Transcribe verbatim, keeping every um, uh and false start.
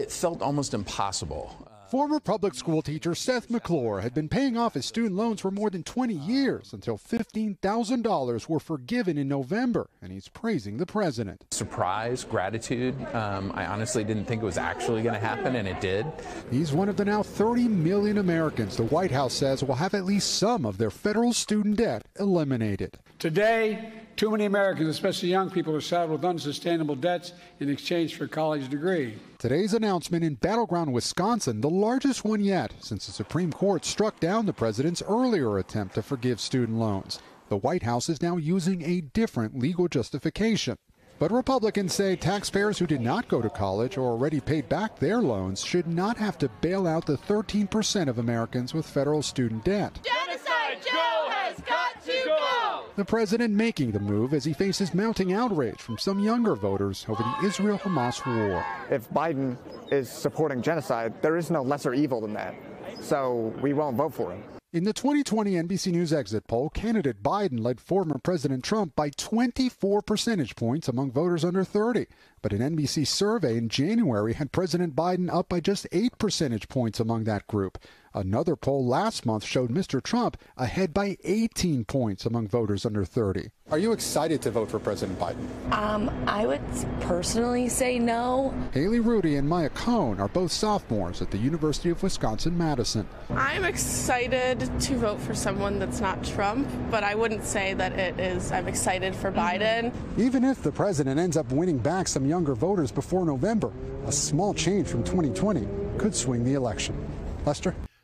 It felt almost impossible. Former public school teacher Seth McClure had been paying off his student loans for more than twenty years until fifteen thousand dollars were forgiven in November, and he's praising the president. Surprise, gratitude. Um, I honestly didn't think it was actually going to happen, and it did. He's one of the now thirty million Americans the White House says will have at least some of their federal student debt eliminated. Today, too many Americans, especially young people, are saddled with unsustainable debts in exchange for a college degree. Today's announcement in battleground Wisconsin, the largest one yet, since the Supreme Court struck down the president's earlier attempt to forgive student loans. The White House is now using a different legal justification. But Republicans say taxpayers who did not go to college or already paid back their loans should not have to bail out the thirteen percent of Americans with federal student debt. Genocide Joe has got to go! The president making the move as he faces mounting outrage from some younger voters over the Israel-Hamas war. If Biden is supporting genocide, there is no lesser evil than that, so we won't vote for him. In the twenty twenty N B C News exit poll, candidate Biden led former President Trump by twenty-four percentage points among voters under thirty. But an N B C survey in January had President Biden up by just eight percentage points among that group. Another poll last month showed Mister Trump ahead by eighteen points among voters under thirty. Are you excited to vote for President Biden? Um, I would personally say no. Haley Rudy and Maya Cohn are both sophomores at the University of Wisconsin-Madison. I'm excited to vote for someone that's not Trump, but I wouldn't say that it is, I'm excited for Biden. Even if the president ends up winning back some younger voters before November, a small change from twenty twenty could swing the election. Lester?